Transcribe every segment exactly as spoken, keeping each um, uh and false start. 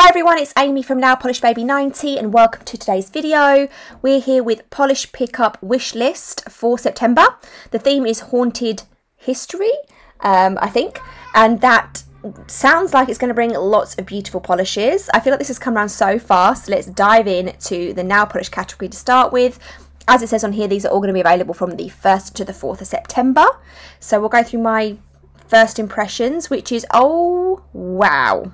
Hi everyone, it's Amy from Nailpolishbabyy ninety and welcome to today's video. We're here with Polish Pickup wish list for September. The theme is Haunted History, um, I think, and that sounds like it's going to bring lots of beautiful polishes. I feel like this has come around so fast. Let's dive in to the nail polish category to start with. As it says on here, these are all going to be available from the first to the fourth of September. So we'll go through my first impressions, which is, oh wow.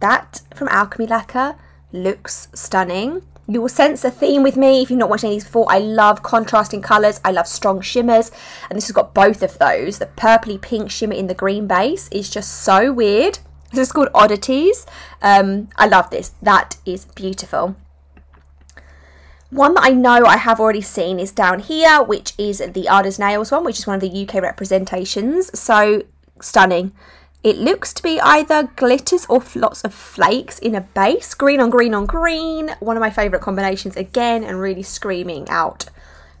That from Alchemy Lacquer looks stunning. You will sense a theme with me if you've not watched any of these before. I love contrasting colours. I love strong shimmers. And this has got both of those. The purpley pink shimmer in the green base is just so weird. This is called Oddities. Um, I love this. That is beautiful. One that I know I have already seen is down here, which is the Arda's Nails one, which is one of the U K representations. So stunning. It looks to be either glitters or lots of flakes in a base. Green on green on green. One of my favourite combinations again, and really screaming out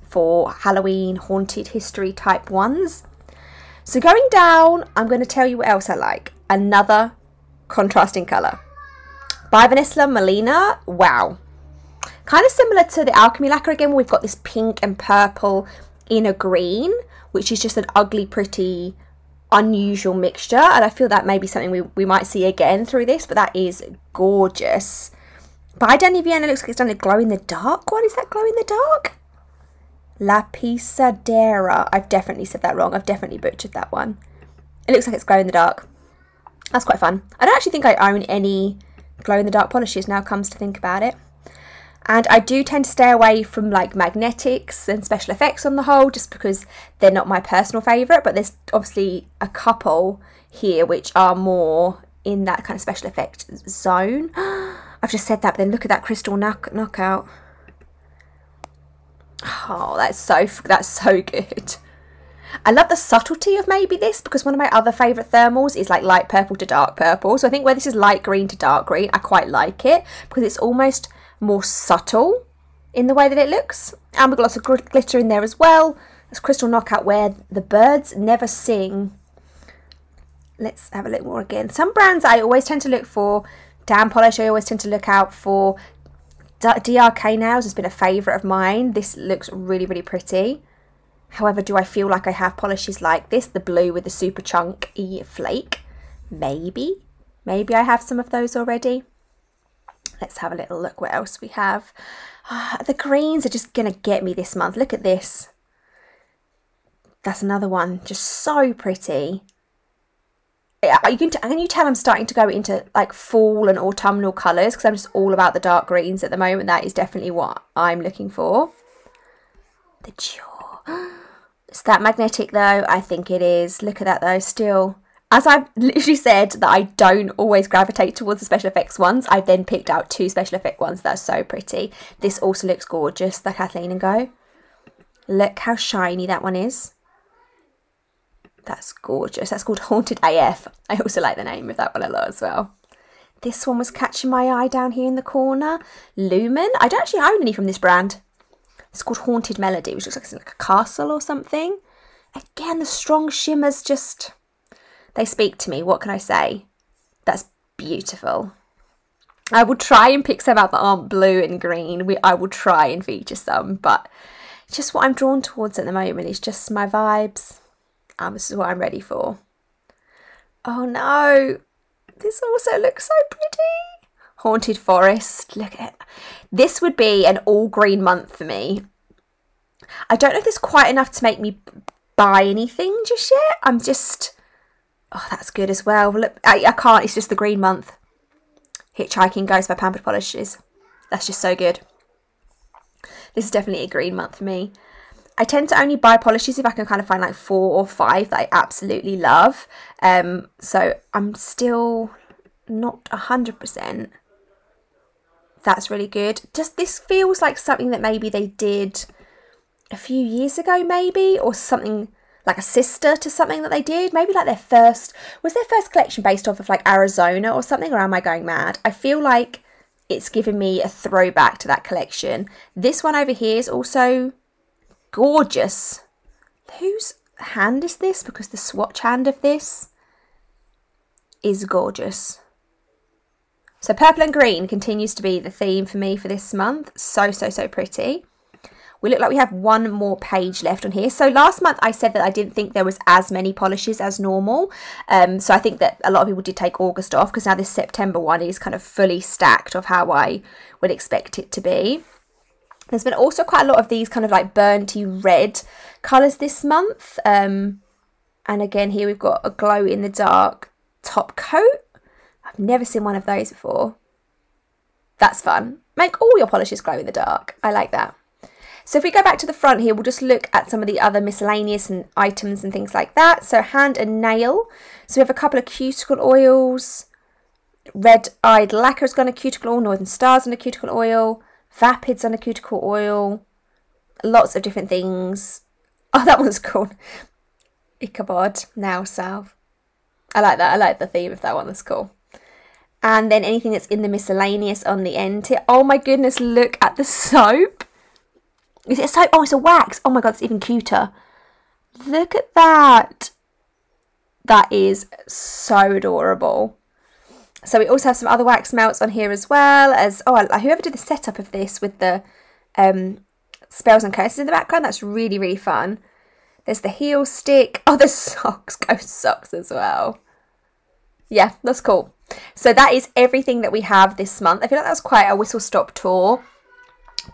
for Halloween haunted history type ones. So going down, I'm going to tell you what else I like. Another contrasting colour. By Vanessa Molina. Wow. Kind of similar to the Alchemy Lacquer again, where we've got this pink and purple in a green, which is just an ugly, pretty, unusual mixture, and I feel that may be something we, we might see again through this, but that is gorgeous. By Dani Vienna, looks like it's done a glow-in-the-dark one. Is that glow-in-the-dark? La Pisadera. I've definitely said that wrong. I've definitely butchered that one. It looks like it's glow-in-the-dark. That's quite fun. I don't actually think I own any glow-in-the-dark polishes now, comes to think about it. And I do tend to stay away from like magnetics and special effects on the whole, just because they're not my personal favourite, but there's obviously a couple here which are more in that kind of special effect zone. I've just said that, but then look at that crystal knock knockout. Oh, that's so, that's so good. I love the subtlety of maybe this, because one of my other favourite thermals is like light purple to dark purple. So I think where this is light green to dark green, I quite like it, because it's almost more subtle in the way that it looks. And we've got lots of gl glitter in there as well. It's crystal knockout where the birds never sing. Let's have a look more again. Some brands I always tend to look for. Dan Polish, I always tend to look out for. D R K Nails has been a favourite of mine. This looks really, really pretty. However, do I feel like I have polishes like this? The blue with the super chunky flake? Maybe. Maybe I have some of those already. Let's have a little look what else we have. Oh, the greens are just going to get me this month. Look at this. That's another one. Just so pretty. Are you going to, can you tell I'm starting to go into like fall and autumnal colours? Because I'm just all about the dark greens at the moment. That is definitely what I'm looking for. The jaw. Is that magnetic though? I think it is. Look at that though. Still. As I've literally said that I don't always gravitate towards the special effects ones, I've then picked out two special effect ones that are so pretty. This also looks gorgeous, the Kathleen and Go. Look how shiny that one is. That's gorgeous. That's called Haunted A F. I also like the name of that one a lot as well. This one was catching my eye down here in the corner. Lumen. I don't actually own any from this brand. It's called Haunted Melody, which looks like it's like a castle or something. Again, the strong shimmers just... they speak to me. What can I say? That's beautiful. I will try and pick some out that aren't blue and green. We, I will try and feature some, but just what I'm drawn towards at the moment is just my vibes. Um, this is what I'm ready for. Oh no, this also looks so pretty. Haunted Forest. Look at it. This would be an all green month for me. I don't know if there's quite enough to make me buy anything just yet. I'm just... oh, that's good as well. Look, I, I can't. It's just the green month. Hitchhiking Ghost by Pampered Polishes. That's just so good. This is definitely a green month for me. I tend to only buy polishes if I can kind of find like four or five that I absolutely love. Um, so I'm still not one hundred percent. That's really good. Just this feels like something that maybe they did a few years ago maybe, or something... like a sister to something that they did, maybe like their first, was their first collection based off of like Arizona or something, or am I going mad? I feel like it's given me a throwback to that collection. This one over here is also gorgeous. Whose hand is this? Because the swatch hand of this is gorgeous. So purple and green continues to be the theme for me for this month. So, so, so pretty. We look like we have one more page left on here. So last month I said that I didn't think there was as many polishes as normal. Um, so I think that a lot of people did take August off, because now this September one is kind of fully stacked of how I would expect it to be. There's been also quite a lot of these kind of like burnty red colours this month. Um, and again, here we've got a glow in the dark top coat. I've never seen one of those before. That's fun. Make all your polishes glow in the dark. I like that. So if we go back to the front here, we'll just look at some of the other miscellaneous and items and things like that. So hand and nail. So we have a couple of cuticle oils. Red-eyed lacquer has gone a cuticle oil. Northern Stars on a cuticle oil. Vapids on a cuticle oil. Lots of different things. Oh, that one's cool. Ichabod, now salve. I like that. I like the theme of that one. That's cool. And then anything that's in the miscellaneous on the end here. Oh my goodness, look at the soap. Is it soap? Oh, it's a wax. Oh my god, it's even cuter. Look at that. That is so adorable. So we also have some other wax melts on here as well. As oh, whoever did the setup of this with the um, spells and curses in the background, that's really, really fun. There's the heel stick. Oh, the socks. Ghost socks as well. Yeah, that's cool. So that is everything that we have this month. I feel like that was quite a whistle-stop tour.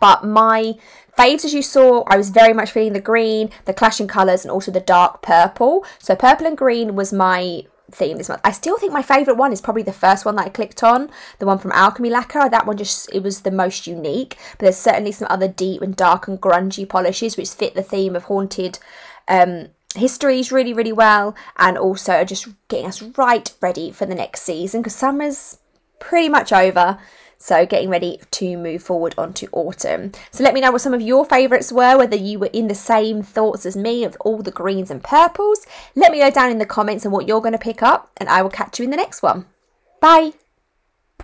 But my faves, as you saw, I was very much feeling the green, the clashing colours, and also the dark purple. So purple and green was my theme this month. I still think my favourite one is probably the first one that I clicked on, the one from Alchemy Lacquer. That one just, it was the most unique. But there's certainly some other deep and dark and grungy polishes which fit the theme of Haunted um, Histories really, really well. And also are just getting us right ready for the next season, because summer's pretty much over. So getting ready to move forward onto autumn. So let me know what some of your favourites were, whether you were in the same thoughts as me of all the greens and purples. Let me know down in the comments on what you're going to pick up, and I will catch you in the next one. Bye!